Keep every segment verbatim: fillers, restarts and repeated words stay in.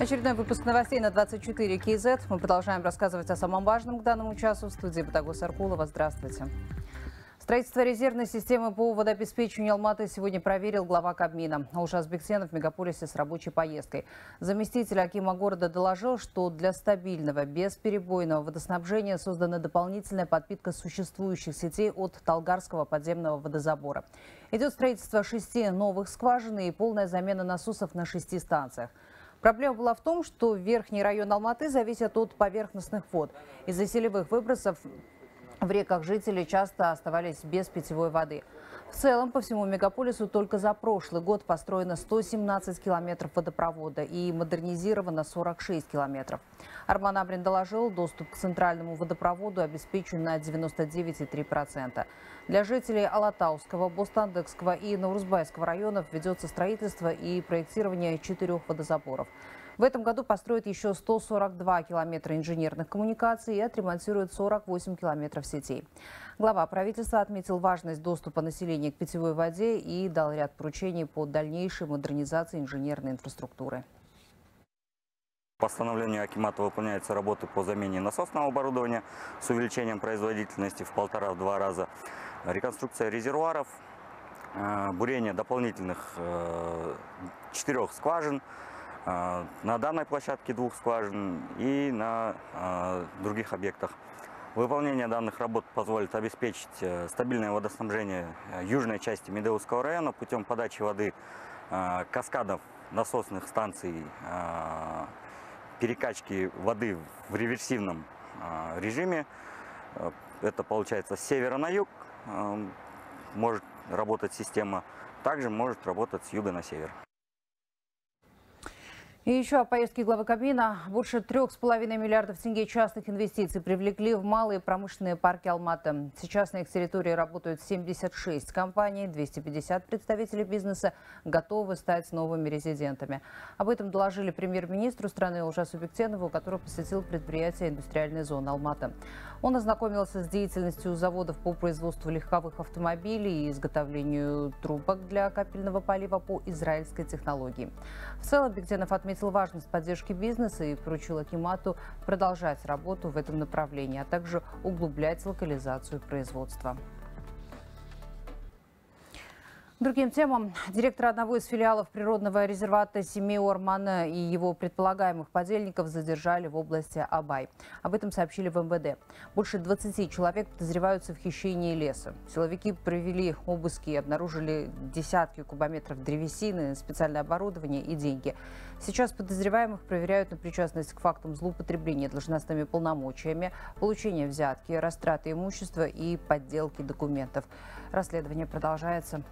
Очередной выпуск новостей на двадцать четыре кей зет. Мы продолжаем рассказывать о самом важном к данному часу. В студии Батагоз Аркулова. Здравствуйте. Строительство резервной системы по водообеспечению Алматы сегодня проверил глава Кабмина. Алжас Бектенов в мегаполисе с рабочей поездкой. Заместитель акима города доложил, что для стабильного, бесперебойного водоснабжения создана дополнительная подпитка существующих сетей от Талгарского подземного водозабора. Идет строительство шести новых скважин и полная замена насосов на шести станциях. Проблема была в том, что верхний район Алматы зависит от поверхностных вод. Из-за селевых выбросов в реках жители часто оставались без питьевой воды. В целом по всему мегаполису только за прошлый год построено сто семнадцать километров водопровода и модернизировано сорок шесть километров. Арман Абрин доложил, доступ к центральному водопроводу обеспечен на девяносто девять и три десятых процента. Для жителей Алатауского, Бостандыкского и Наурузбайского районов ведется строительство и проектирование четырех водозаборов. В этом году построят еще сто сорок два километра инженерных коммуникаций и отремонтируют сорок восемь километров сетей. Глава правительства отметил важность доступа населения к питьевой воде и дал ряд поручений по дальнейшей модернизации инженерной инфраструктуры. Постановлению акимата выполняются работы по замене насосного оборудования с увеличением производительности в полтора-два раза, реконструкция резервуаров, бурение дополнительных четырех скважин, на данной площадке двух скважин и на э, других объектах. Выполнение данных работ позволит обеспечить э, стабильное водоснабжение южной части Медеусского района путем подачи воды э, каскадов насосных станций, э, перекачки воды в реверсивном э, режиме. Это получается с севера на юг э, может работать система, также может работать с юга на север. И еще о поездке главы Кабмина. Больше трёх с половиной миллиардов тенге частных инвестиций привлекли в малые промышленные парки Алматы. Сейчас на их территории работают семьдесят шесть компаний, двести пятьдесят представителей бизнеса готовы стать новыми резидентами. Об этом доложили премьер-министру страны Алжасу Бектенову, который посетил предприятие индустриальной зоны Алматы. Он ознакомился с деятельностью заводов по производству легковых автомобилей и изготовлению трубок для капельного полива по израильской технологии. В целом Бектенов отметил важность поддержки бизнеса и поручил акимату продолжать работу в этом направлении, а также углублять локализацию производства. Другим темам. Директор одного из филиалов природного резервата Семей Ормана и его предполагаемых подельников задержали в области Абай. Об этом сообщили в МВД. Больше двадцати человек подозреваются в хищении леса. Силовики провели обыски и обнаружили десятки кубометров древесины, специальное оборудование и деньги. Сейчас подозреваемых проверяют на причастность к фактам злоупотребления должностными полномочиями, получения взятки, растраты имущества и подделки документов. Расследование продолжается.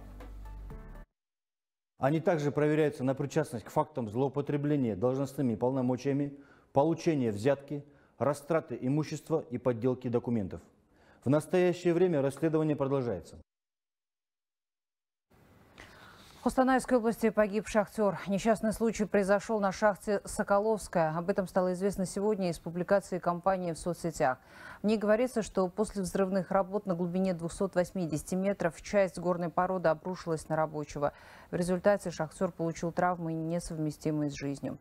Они также проверяются на причастность к фактам злоупотребления должностными полномочиями, получения взятки, растраты имущества и подделки документов. В настоящее время расследование продолжается. В Костанайской области погиб шахтер. Несчастный случай произошел на шахте Соколовская. Об этом стало известно сегодня из публикации компании в соцсетях. В ней говорится, что после взрывных работ на глубине двухсот восьмидесяти метров часть горной породы обрушилась на рабочего. В результате шахтер получил травмы, несовместимые с жизнью.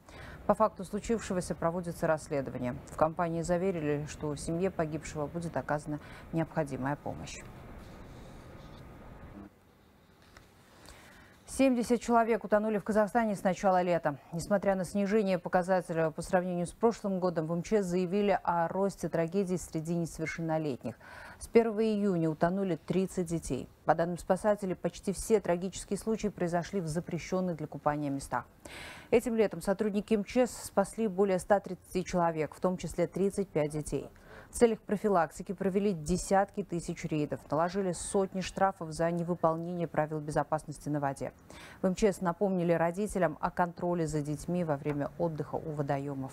По факту случившегося проводится расследование. В компании заверили, что семье погибшего будет оказана необходимая помощь. семьдесят человек утонули в Казахстане с начала лета. Несмотря на снижение показателя по сравнению с прошлым годом, в МЧС заявили о росте трагедий среди несовершеннолетних. С первого июня утонули тридцать детей. По данным спасателей, почти все трагические случаи произошли в запрещенных для купания местах. Этим летом сотрудники МЧС спасли более ста тридцати человек, в том числе тридцати пяти детей. В целях профилактики провели десятки тысяч рейдов, наложили сотни штрафов за невыполнение правил безопасности на воде. В МЧС напомнили родителям о контроле за детьми во время отдыха у водоемов.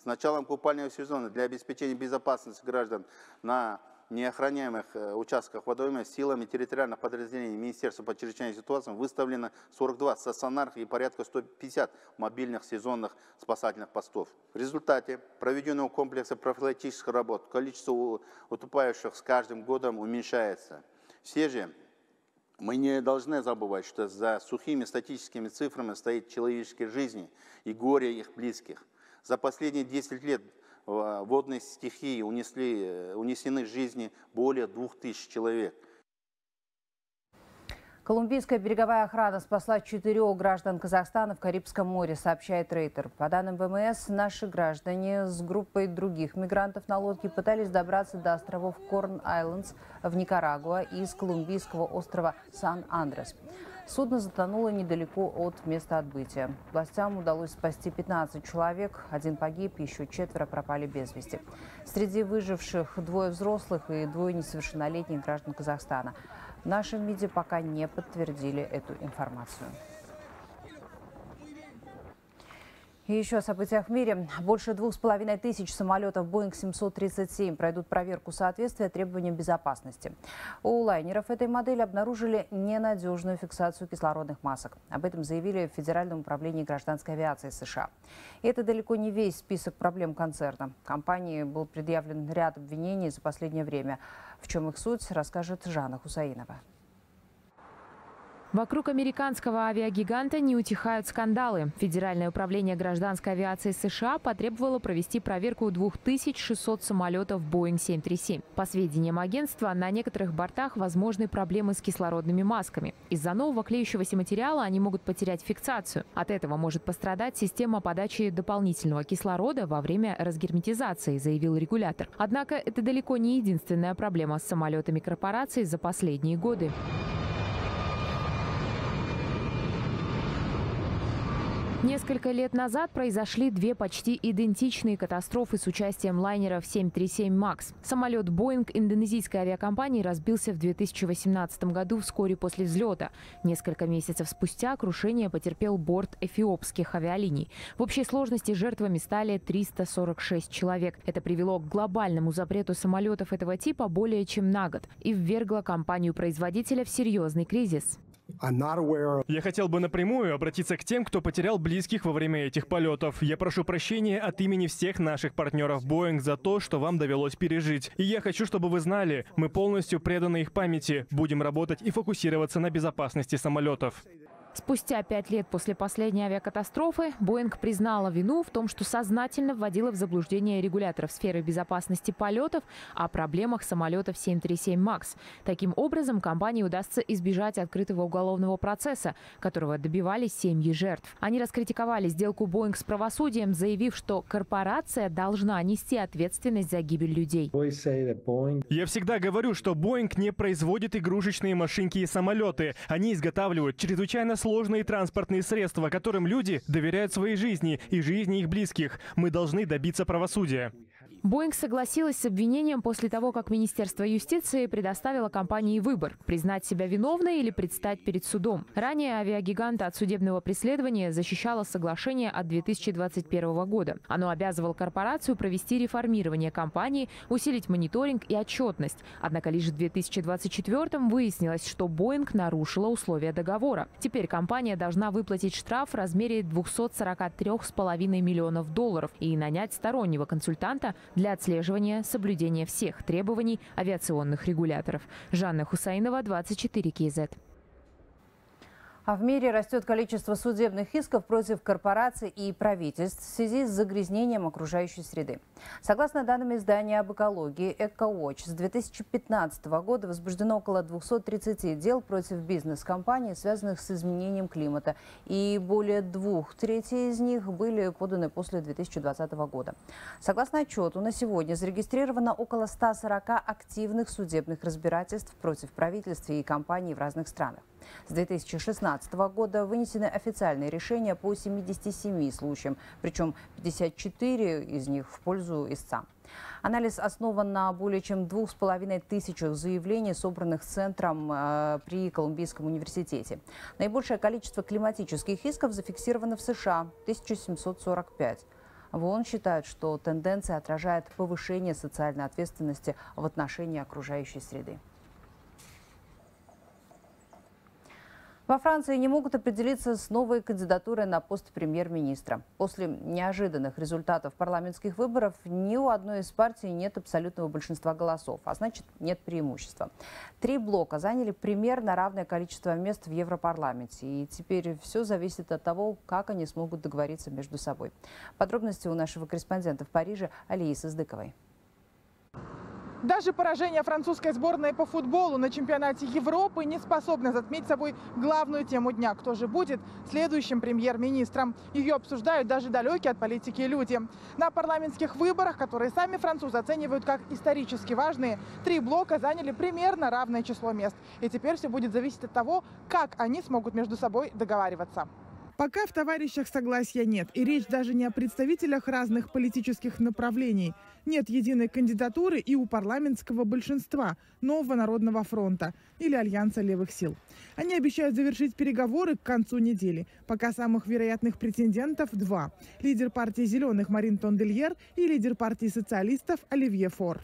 С началом купального сезона для обеспечения безопасности граждан на неохраняемых участках водоема силами территориальных подразделений Министерства по чрезвычайным ситуациям выставлено сорок два стационарных и порядка ста пятидесяти мобильных сезонных спасательных постов. В результате проведенного комплекса профилактических работ количество утопающих с каждым годом уменьшается. Все же Мы не должны забывать, что за сухими статическими цифрами стоит человеческие жизни и горе их близких. За последние десять лет водные стихии унесли, унесены жизни более двух тысяч человек. Колумбийская береговая охрана спасла четырех граждан Казахстана в Карибском море, сообщает Рейтер. По данным ВМС, наши граждане с группой других мигрантов на лодке пытались добраться до островов Корн-Айлендс в Никарагуа и из колумбийского острова Сан-Андрес. Судно затонуло недалеко от места отбытия. Властям удалось спасти пятнадцать человек, один погиб, еще четверо пропали без вести. Среди выживших двое взрослых и двое несовершеннолетних граждан Казахстана. В нашем МИДе пока не подтвердили эту информацию. И еще о событиях в мире. Больше двух с половиной тысяч самолетов Боинг семьсот тридцать семь пройдут проверку соответствия требованиям безопасности. У лайнеров этой модели обнаружили ненадежную фиксацию кислородных масок. Об этом заявили в Федеральном управлении гражданской авиации США. И это далеко не весь список проблем концерна. Компании был предъявлен ряд обвинений за последнее время. В чем их суть, расскажет Жанна Хусаинова. Вокруг американского авиагиганта не утихают скандалы. Федеральное управление гражданской авиации США потребовало провести проверку двух тысяч шестисот самолетов Боинг семь тридцать семь. По сведениям агентства, на некоторых бортах возможны проблемы с кислородными масками. Из-за нового клеющегося материала они могут потерять фиксацию. От этого может пострадать система подачи дополнительного кислорода во время разгерметизации, заявил регулятор. Однако это далеко не единственная проблема с самолетами корпораций за последние годы. Несколько лет назад произошли две почти идентичные катастрофы с участием лайнеров семь тридцать семь макс. Самолет «Боинг» индонезийской авиакомпании разбился в две тысячи восемнадцатом году вскоре после взлета. Несколько месяцев спустя крушение потерпел борт эфиопских авиалиний. В общей сложности жертвами стали триста сорок шесть человек. Это привело к глобальному запрету самолетов этого типа более чем на год и ввергло компанию-производителя в серьезный кризис. Я хотел бы напрямую обратиться к тем, кто потерял близких во время этих полетов. Я прошу прощения от имени всех наших партнеров Boeing за то, что вам довелось пережить. И я хочу, чтобы вы знали, мы полностью преданы их памяти. Будем работать и фокусироваться на безопасности самолетов. Спустя пять лет после последней авиакатастрофы «Боинг» признала вину в том, что сознательно вводила в заблуждение регуляторов сферы безопасности полетов о проблемах самолетов семь тридцать семь макс. Таким образом, компании удастся избежать открытого уголовного процесса, которого добивались семьи жертв. Они раскритиковали сделку «Боинг» с правосудием, заявив, что корпорация должна нести ответственность за гибель людей. Я всегда говорю, что «Боинг» не производит игрушечные машинки и самолеты. Они изготавливают чрезвычайно сложные транспортные средства, которым люди доверяют своей жизни и жизни их близких. Мы должны добиться правосудия. «Боинг» согласилась с обвинением после того, как Министерство юстиции предоставило компании выбор – признать себя виновной или предстать перед судом. Ранее авиагиганта от судебного преследования защищало соглашение от две тысячи двадцать первого года. Оно обязывало корпорацию провести реформирование компании, усилить мониторинг и отчетность. Однако лишь в две тысячи двадцать четвёртом выяснилось, что «Боинг» нарушила условия договора. Теперь компания должна выплатить штраф в размере двухсот сорока трёх с половиной миллионов долларов и нанять стороннего консультанта – для отслеживания соблюдения всех требований авиационных регуляторов. Жанна Хусаинова, двадцать четыре кей зет. А в мире растет количество судебных исков против корпораций и правительств в связи с загрязнением окружающей среды. Согласно данным издания об экологии EcoWatch, с две тысячи пятнадцатого года возбуждено около двухсот тридцати дел против бизнес-компаний, связанных с изменением климата. И более двух третей из них были поданы после две тысячи двадцатого года. Согласно отчету, на сегодня зарегистрировано около ста сорока активных судебных разбирательств против правительств и компаний в разных странах. С две тысячи шестнадцатого года вынесены официальные решения по семидесяти семи случаям, причем пятьдесят четыре из них в пользу истца. Анализ основан на более чем двух с половиной тысячах заявлений, собранных Центром при Колумбийском университете. Наибольшее количество климатических исков зафиксировано в США – тысяча семьсот сорок пять. В ООН считают, что тенденция отражает повышение социальной ответственности в отношении окружающей среды. Во Франции не могут определиться с новой кандидатурой на пост премьер-министра. После неожиданных результатов парламентских выборов ни у одной из партий нет абсолютного большинства голосов, а значит, нет преимущества. Три блока заняли примерно равное количество мест в Европарламенте. И теперь все зависит от того, как они смогут договориться между собой. Подробности у нашего корреспондента в Париже Алии Сыздыковой. Даже поражение французской сборной по футболу на чемпионате Европы не способно затмить собой главную тему дня. Кто же будет следующим премьер-министром? Ее обсуждают даже далекие от политики люди. На парламентских выборах, которые сами французы оценивают как исторически важные, три блока заняли примерно равное число мест. И теперь все будет зависеть от того, как они смогут между собой договариваться. Пока в товарищах согласия нет, и речь даже не о представителях разных политических направлений. Нет единой кандидатуры и у парламентского большинства Нового народного фронта или Альянса левых сил. Они обещают завершить переговоры к концу недели. Пока самых вероятных претендентов два. Лидер партии «Зеленых» Марин Тондельер и лидер партии социалистов Оливье Фор.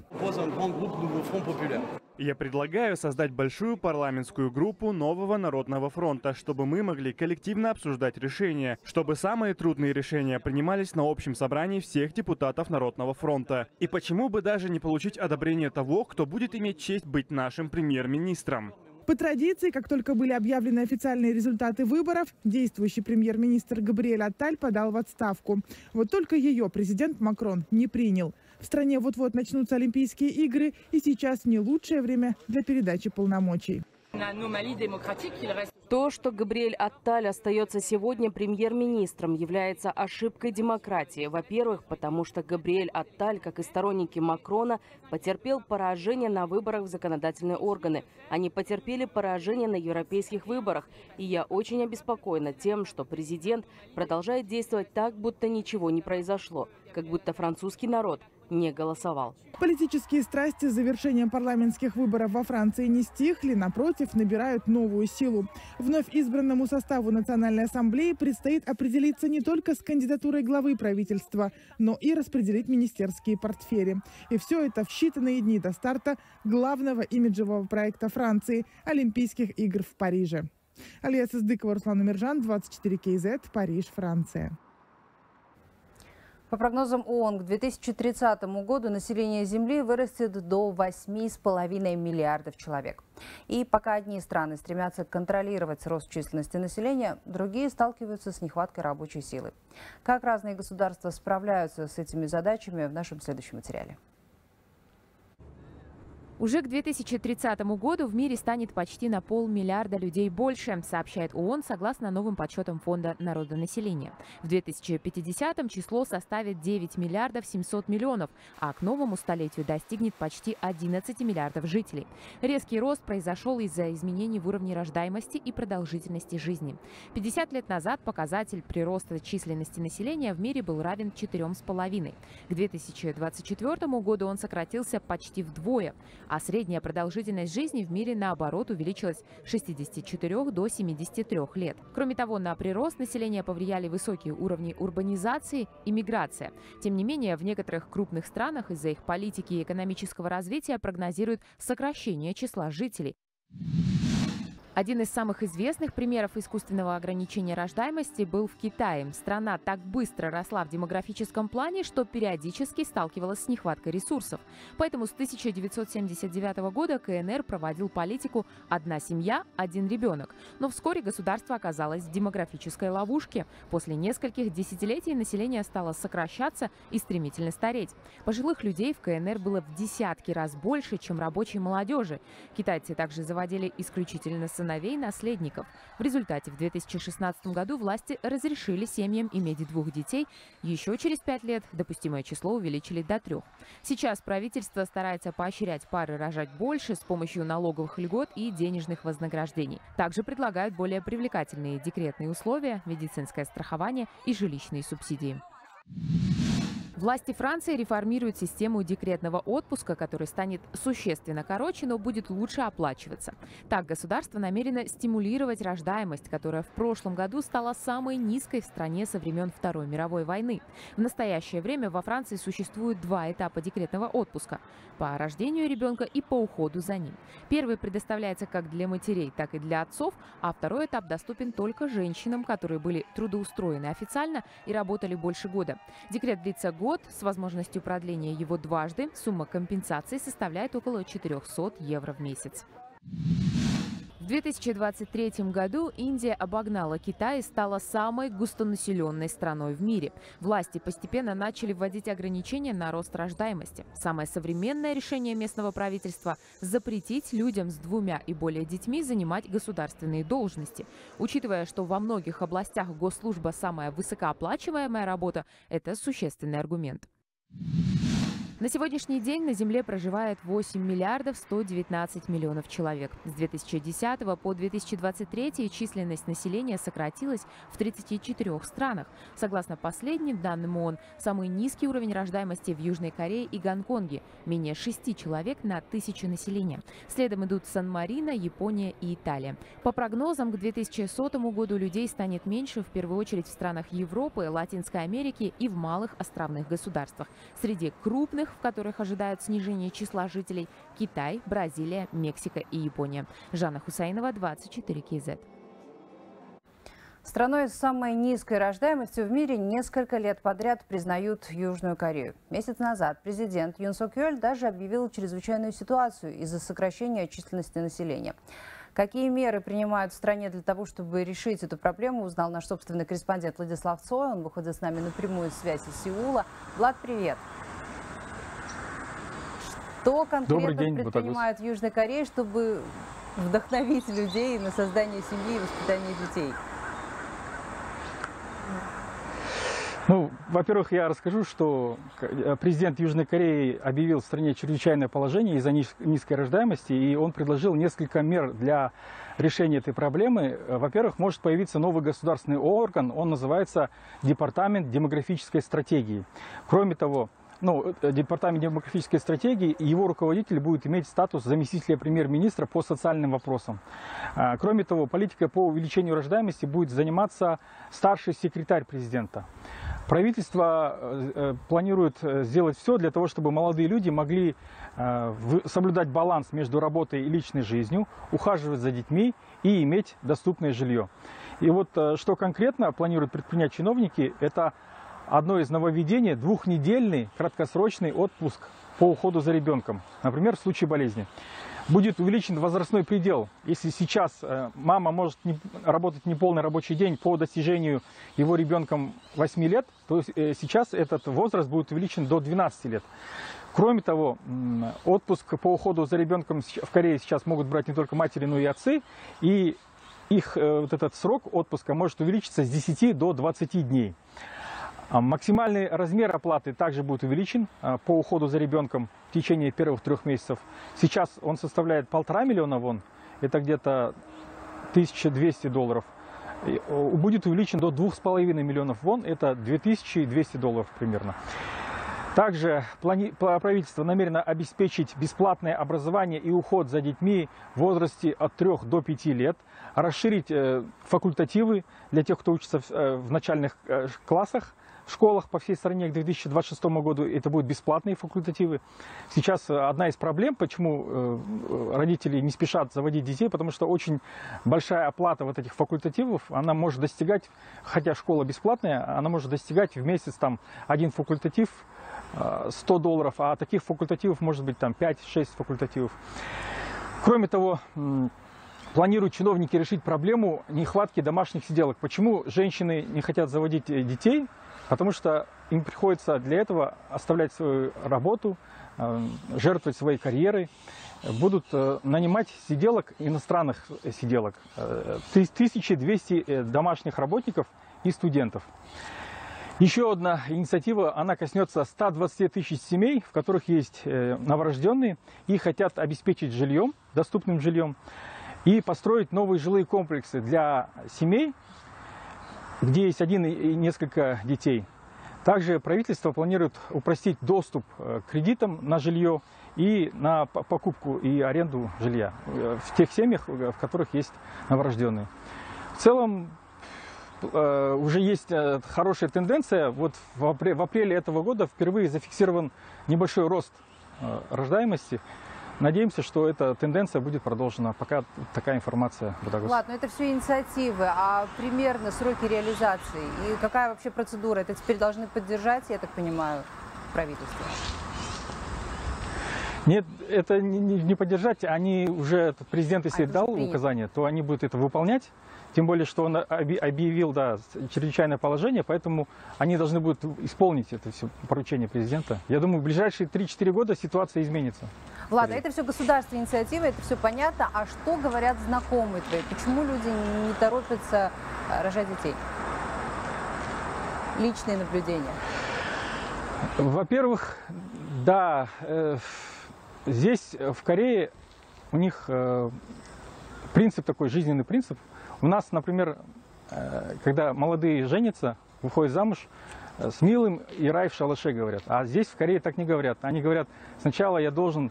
Я предлагаю создать большую парламентскую группу Нового народного фронта, чтобы мы могли коллективно обсуждать решения, чтобы самые трудные решения принимались на общем собрании всех депутатов Народного фронта. И почему бы даже не получить одобрение того, кто будет иметь честь быть нашим премьер-министром? По традиции, как только были объявлены официальные результаты выборов, действующий премьер-министр Габриэль Атталь подал в отставку. Вот только ее президент Макрон не принял. В стране вот-вот начнутся Олимпийские игры, и сейчас не лучшее время для передачи полномочий. То, что Габриэль Атталь остается сегодня премьер-министром, является ошибкой демократии. Во-первых, потому что Габриэль Атталь, как и сторонники Макрона, потерпел поражение на выборах в законодательные органы. Они потерпели поражение на европейских выборах. И я очень обеспокоена тем, что президент продолжает действовать так, будто ничего не произошло, как будто французский народ не голосовал. Политические страсти с завершением парламентских выборов во Франции не стихли, напротив, набирают новую силу. Вновь избранному составу Национальной ассамблеи предстоит определиться не только с кандидатурой главы правительства, но и распределить министерские портфели. И все это в считанные дни до старта главного имиджевого проекта Франции – Олимпийских игр в Париже. Алия Сыздыкова, Руслан Умержан, двадцать четыре кей зет, Париж, Франция. По прогнозам ООН, к две тысячи тридцатому году население Земли вырастет до восьми с половиной миллиардов человек. И пока одни страны стремятся контролировать рост численности населения, другие сталкиваются с нехваткой рабочей силы. Как разные государства справляются с этими задачами, в нашем следующем материале. Уже к две тысячи тридцатому году в мире станет почти на полмиллиарда людей больше, сообщает ООН согласно новым подсчетам Фонда народонаселения. В две тысячи пятидесятом число составит девять миллиардов семьсот миллионов, а к новому столетию достигнет почти одиннадцати миллиардов жителей. Резкий рост произошел из-за изменений в уровне рождаемости и продолжительности жизни. пятьдесят лет назад показатель прироста численности населения в мире был равен четырем с половиной. К две тысячи двадцать четвёртому году он сократился почти вдвое. А средняя продолжительность жизни в мире, наоборот, увеличилась с шестидесяти четырёх до семидесяти трёх лет. Кроме того, на прирост населения повлияли высокие уровни урбанизации и миграция. Тем не менее, в некоторых крупных странах из-за их политики и экономического развития прогнозируют сокращение числа жителей. Один из самых известных примеров искусственного ограничения рождаемости был в Китае. Страна так быстро росла в демографическом плане, что периодически сталкивалась с нехваткой ресурсов. Поэтому с тысяча девятьсот семьдесят девятого года КНР проводил политику «одна семья, один ребенок». Но вскоре государство оказалось в демографической ловушке. После нескольких десятилетий население стало сокращаться и стремительно стареть. Пожилых людей в КНР было в десятки раз больше, чем рабочей молодежи. Китайцы также заводили исключительно сыновей. Наследников. В результате в две тысячи шестнадцатом году власти разрешили семьям иметь двух детей. Еще через пять лет допустимое число увеличили до трех. Сейчас правительство старается поощрять пары рожать больше с помощью налоговых льгот и денежных вознаграждений. Также предлагают более привлекательные декретные условия, медицинское страхование и жилищные субсидии. Власти Франции реформируют систему декретного отпуска, который станет существенно короче, но будет лучше оплачиваться. Так, государство намерено стимулировать рождаемость, которая в прошлом году стала самой низкой в стране со времен Второй мировой войны. В настоящее время во Франции существует два этапа декретного отпуска – по рождению ребенка и по уходу за ним. Первый предоставляется как для матерей, так и для отцов, а второй этап доступен только женщинам, которые были трудоустроены официально и работали больше года. Декрет длится год. С возможностью продления его дважды сумма компенсации составляет около четырёхсот евро в месяц. В две тысячи двадцать третьем году Индия обогнала Китай и стала самой густонаселенной страной в мире. Власти постепенно начали вводить ограничения на рост рождаемости. Самое современное решение местного правительства – запретить людям с двумя и более детьми занимать государственные должности. Учитывая, что во многих областях госслужба – самая высокооплачиваемая работа, это существенный аргумент. На сегодняшний день на Земле проживает восемь миллиардов сто девятнадцать миллионов человек. С две тысячи десятого по две тысячи двадцать третий численность населения сократилась в тридцати четырёх странах. Согласно последним данным ООН, самый низкий уровень рождаемости в Южной Корее и Гонконге – менее шести человек на тысячу населения. Следом идут Сан-Марино, Япония и Италия. По прогнозам, к две тысячи сотому году людей станет меньше, в первую очередь в странах Европы, Латинской Америки и в малых островных государствах. Среди крупных, в которых ожидают снижение числа жителей, Китай, Бразилия, Мексика и Япония. Жанна Хусаинова, двадцать четыре ка зет. Страной с самой низкой рождаемостью в мире несколько лет подряд признают Южную Корею. Месяц назад президент Юн Сок Ёль даже объявил чрезвычайную ситуацию из-за сокращения численности населения. Какие меры принимают в стране для того, чтобы решить эту проблему, узнал наш собственный корреспондент Владислав Цой. Он выходит с нами на прямую связь из Сеула. Влад, привет! Что конкретно день, предпринимают в Южной Корее, чтобы вдохновить людей на создание семьи и воспитание детей? Ну, во-первых, я расскажу, что президент Южной Кореи объявил в стране чрезвычайное положение из-за низкой рождаемости, и он предложил несколько мер для решения этой проблемы. Во-первых, может появиться новый государственный орган, он называется Департамент демографической стратегии. Кроме того, Ну, департамент демографической стратегии, его руководитель будет иметь статус заместителя премьер-министра по социальным вопросам. Кроме того, политикой по увеличению рождаемости будет заниматься старший секретарь президента. Правительство планирует сделать все для того, чтобы молодые люди могли соблюдать баланс между работой и личной жизнью, ухаживать за детьми и иметь доступное жилье. И вот что конкретно планируют предпринять чиновники, это одно из нововведений – двухнедельный краткосрочный отпуск по уходу за ребенком, например, в случае болезни. Будет увеличен возрастной предел. Если сейчас мама может работать неполный рабочий день по достижению его ребенком восьми лет, то сейчас этот возраст будет увеличен до двенадцати лет. Кроме того, отпуск по уходу за ребенком в Корее сейчас могут брать не только матери, но и отцы. И их вот этот срок отпуска может увеличиться с десяти до двадцати дней. Максимальный размер оплаты также будет увеличен по уходу за ребенком в течение первых трех месяцев. Сейчас он составляет полтора миллиона вон, это где-то тысяча двести долларов. Будет увеличен до двух с половиной миллионов вон, это две тысячи двести долларов примерно. Также правительство намерено обеспечить бесплатное образование и уход за детьми в возрасте от трёх до пяти лет, расширить факультативы для тех, кто учится в начальных классах. В школах по всей стране к две тысячи двадцать шестому году это будут бесплатные факультативы. Сейчас одна из проблем, почему родители не спешат заводить детей, потому что очень большая оплата вот этих факультативов, она может достигать, хотя школа бесплатная, она может достигать в месяц там один факультатив сто долларов, а таких факультативов может быть там пять-шесть факультативов. Кроме того, планируют чиновники решить проблему нехватки домашних сиделок. Почему женщины не хотят заводить детей? Потому что им приходится для этого оставлять свою работу, жертвовать своей карьерой. Будут нанимать сиделок, иностранных сиделок, тысяча двести домашних работников и студентов. Еще одна инициатива, она коснется ста двадцати тысяч семей, в которых есть новорожденные и хотят обеспечить жильем, доступным жильем, и построить новые жилые комплексы для семей, где есть один и несколько детей. Также правительство планирует упростить доступ к кредитам на жилье и на покупку и аренду жилья в тех семьях, в которых есть новорожденные. В целом уже есть хорошая тенденция. Вот в апреле этого года впервые зафиксирован небольшой рост рождаемости. Надеемся, что эта тенденция будет продолжена. Пока такая информация. Ладно, это все инициативы, а примерно сроки реализации и какая вообще процедура? Это теперь должны поддержать, я так понимаю, правительство? Нет, это не, не поддержать. Они уже, президент, если а дал указание, то они будут это выполнять. Тем более, что он объявил, да, чрезвычайное положение, поэтому они должны будут исполнить это все поручение президента. Я думаю, в ближайшие три-четыре года ситуация изменится. Ладно, это все государственная инициатива, это все понятно. А что говорят знакомые твои? Почему люди не торопятся рожать детей? Личные наблюдения. Во-первых, да, э, здесь, в Корее, у них э, принцип такой, жизненный принцип. У нас, например, когда молодые женятся, выходят замуж, с милым и рай в шалаше говорят. А здесь, в Корее, так не говорят. Они говорят, сначала я должен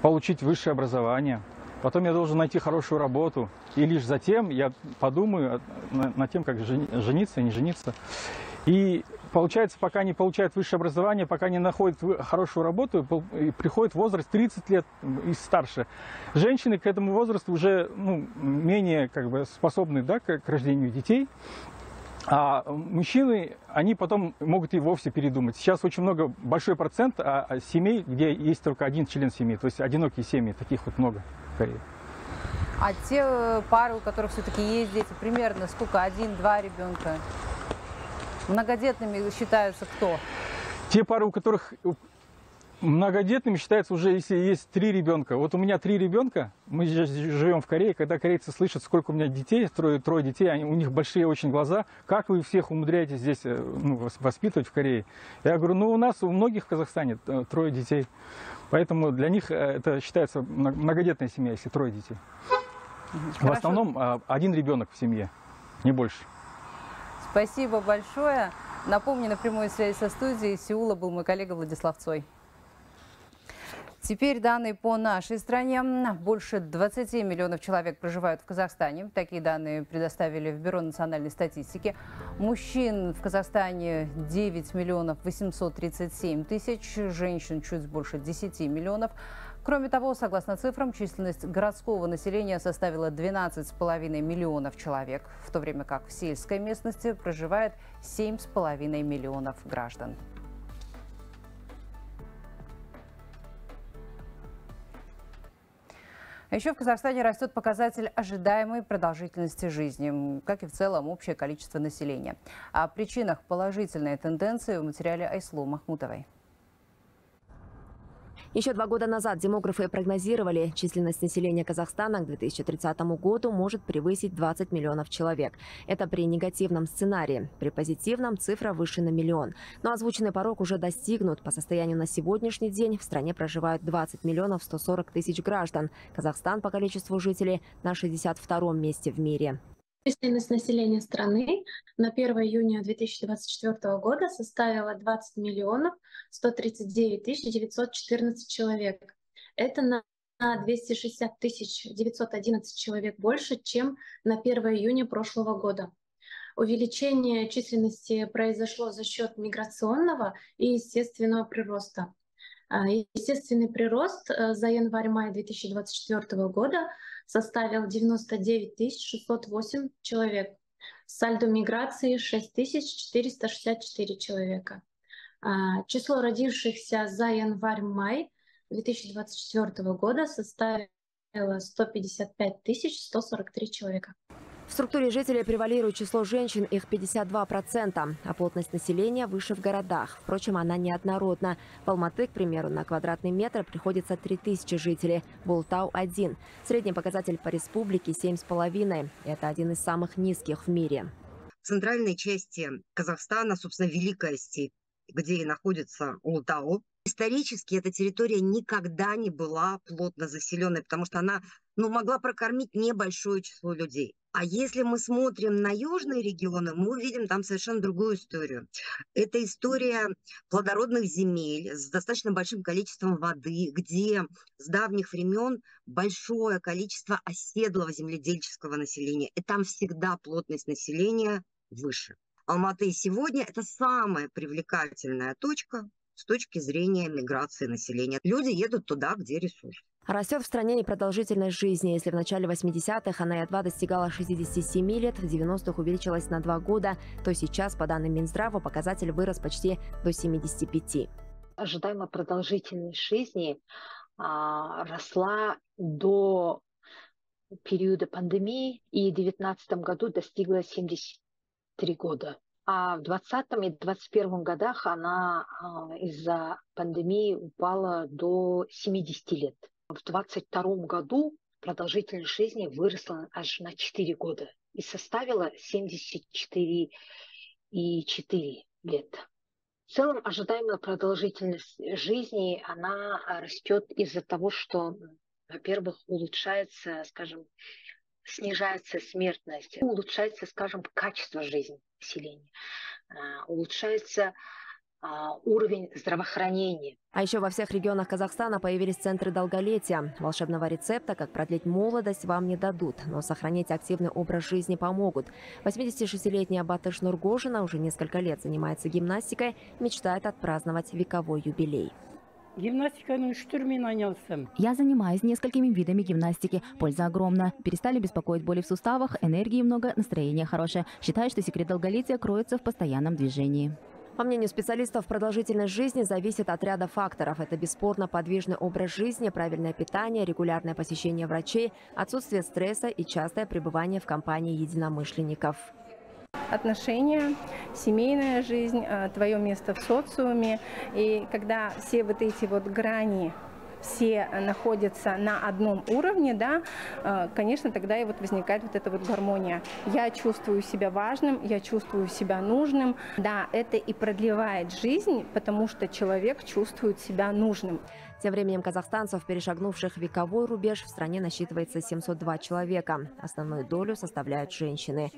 получить высшее образование, потом я должен найти хорошую работу, и лишь затем я подумаю над тем, как жениться и не жениться. И получается, пока не получают высшее образование, пока не находят хорошую работу, и приходит возраст тридцать лет и старше. Женщины к этому возрасту уже, ну, менее как бы способны, да, к рождению детей. А мужчины, они потом могут и вовсе передумать. Сейчас очень много, большой процент семей, где есть только один член семьи. То есть одинокие семьи, таких вот много в Корее. А те пары, у которых все-таки есть дети, примерно сколько? Один-два ребенка? Многодетными считаются кто? Те пары, у которых многодетными считается уже, если есть три ребенка. Вот у меня три ребенка, мы живем в Корее, когда корейцы слышат, сколько у меня детей, трое, трое детей, они, у них большие очень глаза. Как вы всех умудряетесь здесь, ну, воспитывать в Корее? Я говорю, ну у нас, у многих в Казахстане трое детей. Поэтому для них это считается многодетная семья, если трое детей. Хорошо. В основном один ребенок в семье, не больше. Спасибо большое. Напомню, на прямой связи со студией из Сеула был мой коллега Владислав Цой. Теперь данные по нашей стране. Больше двадцати миллионов человек проживают в Казахстане. Такие данные предоставили в Бюро национальной статистики. Мужчин в Казахстане девять миллионов восемьсот тридцать семь тысяч, женщин чуть больше десяти миллионов. Кроме того, согласно цифрам, численность городского населения составила двенадцать с половиной миллионов человек, в то время как в сельской местности проживает семь с половиной миллионов граждан. Еще в Казахстане растет показатель ожидаемой продолжительности жизни, как и в целом общее количество населения. О причинах положительной тенденции в материале Айслу Махмутовой. Еще два года назад демографы прогнозировали, численность населения Казахстана к две тысячи тридцатому году может превысить двадцать миллионов человек. Это при негативном сценарии. При позитивном цифра выше на миллион. Но озвученный порог уже достигнут. По состоянию на сегодняшний день в стране проживают двадцать миллионов сто сорок тысяч граждан. Казахстан по количеству жителей на шестьдесят втором месте в мире. Численность населения страны на первое июня две тысячи двадцать четвёртого года составила двадцать миллионов сто тридцать девять тысяч девятьсот четырнадцать человек. Это на двести шестьдесят тысяч девятьсот одиннадцать человек больше, чем на первое июня прошлого года. Увеличение численности произошло за счет миграционного и естественного прироста. Естественный прирост за январь-май две тысячи двадцать четвёртого года составил девяносто девять тысяч шестьсот восемь человек. Сальдо миграции шесть тысяч четыреста шестьдесят четыре человека. Число родившихся за январь-май две тысячи двадцать четвёртого года составило сто пятьдесят пять тысяч сто сорок три человека. В структуре жителей превалирует число женщин, их пятьдесят два процента, а плотность населения выше в городах. Впрочем, она неоднородна. В Алматы, к примеру, на квадратный метр приходится три тысячи жителей, в Ултау – один. Средний показатель по республике – семь с половиной. Это один из самых низких в мире. В центральной части Казахстана, собственно, Великая степь, где и находится Ултау. Исторически эта территория никогда не была плотно заселенной, потому что она, ну, могла прокормить небольшое число людей. А если мы смотрим на южные регионы, мы увидим там совершенно другую историю. Это история плодородных земель с достаточно большим количеством воды, где с давних времен большое количество оседлого земледельческого населения. И там всегда плотность населения выше. Алматы сегодня – это самая привлекательная точка с точки зрения миграции населения. Люди едут туда, где ресурс. Растет в стране и продолжительность жизни. Если в начале восьмидесятых она едва достигала шестидесяти семи лет, в девяностых увеличилась на два года, то сейчас, по данным Минздрава, показатель вырос почти до семидесяти пяти. Ожидаемая продолжительность жизни а, росла до периода пандемии и в две тысячи девятнадцатом году достигла семидесяти трёх года. А в двадцатом и двадцать первом годах она а, из-за пандемии упала до семидесяти лет. В двадцать втором году продолжительность жизни выросла аж на четыре года и составила семьдесят четыре и четыре лет. В целом ожидаемая продолжительность жизни она растет из-за того, что, во-первых, улучшается, скажем, снижается смертность, улучшается, скажем, качество жизни населения, улучшается уровень здравоохранения. А еще во всех регионах Казахстана появились центры долголетия. Волшебного рецепта, как продлить молодость, вам не дадут, но сохранить активный образ жизни помогут. восьмидесятишестилетняя Батыш Нургожина уже несколько лет занимается гимнастикой, мечтает отпраздновать вековой юбилей. Я занимаюсь несколькими видами гимнастики. Польза огромна. Перестали беспокоить боли в суставах, энергии много, настроение хорошее. Считаю, что секрет долголетия кроется в постоянном движении. По мнению специалистов, продолжительность жизни зависит от ряда факторов. Это бесспорно подвижный образ жизни, правильное питание, регулярное посещение врачей, отсутствие стресса и частое пребывание в компании единомышленников. Отношения, семейная жизнь, твое место в социуме. И когда все вот эти вот грани, все находятся на одном уровне, да, конечно, тогда и вот возникает вот эта вот гармония. Я чувствую себя важным, я чувствую себя нужным. Да, это и продлевает жизнь, потому что человек чувствует себя нужным. Тем временем казахстанцев, перешагнувших вековой рубеж, в стране насчитывается семьсот два человека. Основную долю составляют женщины.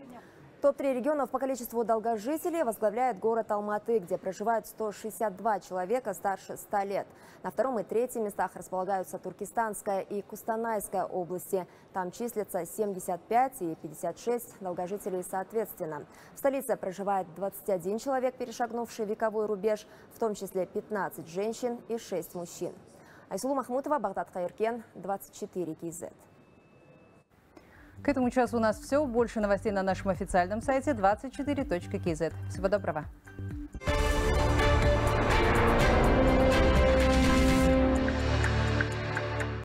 топ три регионов по количеству долгожителей возглавляет город Алматы, где проживают сто шестьдесят два человека старше ста лет. На втором и третьем местах располагаются Туркестанская и Кустанайская области. Там числятся семьдесят пять и пятьдесят шесть долгожителей соответственно. В столице проживает двадцать один человек, перешагнувший вековой рубеж, в том числе пятнадцать женщин и шесть мужчин. Айслу Махмутова, Багдад Хайркен, двадцать четыре ка зет. К этому часу у нас все. Больше новостей на нашем официальном сайте двадцать четыре точка ка зет. Всего доброго.